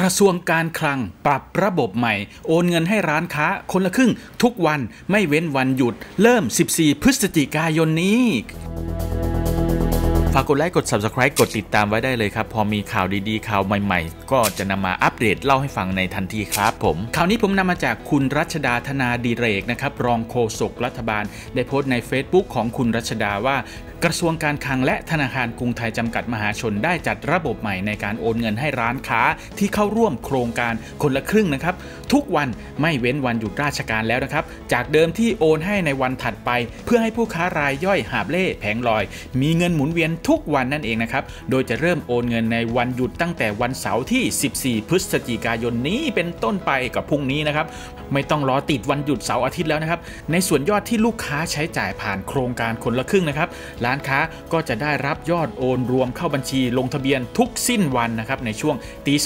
กระทรวงการคลังปรับระบบใหม่โอนเงินให้ร้านค้าคนละครึ่งทุกวันไม่เว้นวันหยุดเริ่ม14พฤศจิกายนนี้ฝากกดไลค์กด Subscribe กดติดตามไว้ได้เลยครับพอมีข่าวดีๆข่าวใหม่ๆก็จะนำมาอัปเดตเล่าให้ฟังในทันทีครับผมข่าวนี้ผมนำมาจากคุณรัชดาธนาดิเรกนะครับรองโฆษกรัฐบาลได้โพสต์ใน Facebook ของคุณรัชดาว่ากระทรวงการคลังและธนาคารกรุงไทยจำกัดมหาชนได้จัดระบบใหม่ในการโอนเงินให้ร้านค้าที่เข้าร่วมโครงการคนละครึ่งนะครับทุกวันไม่เว้นวันหยุดราชการแล้วนะครับจากเดิมที่โอนให้ในวันถัดไปเพื่อให้ผู้ค้ารายย่อยหาบเล่แผงลอยมีเงินหมุนเวียนทุกวันนั่นเองนะครับโดยจะเริ่มโอนเงินในวันหยุดตั้งแต่วันเสาร์ที่14พฤศจิกายนนี้เป็นต้นไปกับพรุ่งนี้นะครับไม่ต้องรอติดวันหยุดเสาร์อาทิตย์แล้วนะครับในส่วนยอดที่ลูกค้าใช้จ่ายผ่านโครงการคนละครึ่งนะครับร้านค้าก็จะได้รับยอดโอนรวมเข้าบัญชีลงทะเบียนทุกสิ้นวันนะครับในช่วง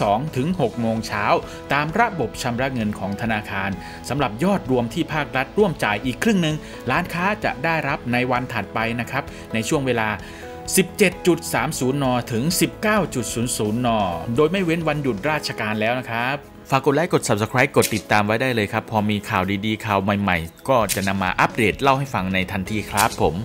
2:00 ถึง 6:00 เช้าตามระบบชำระเงินของธนาคารสำหรับยอดรวมที่ภาครัฐร่วมจ่ายอีกครึ่งหนึ่งร้านค้าจะได้รับในวันถัดไปนะครับในช่วงเวลา 17:30 น.ถึง 19:00 น.โดยไม่เว้นวันหยุดราชการแล้วนะครับฝากกดไลค์กด Subscribe กดติดตามไว้ได้เลยครับพอมีข่าวดีๆข่าวใหม่ๆก็จะนำมาอัปเดตเล่าให้ฟังในทันทีครับผม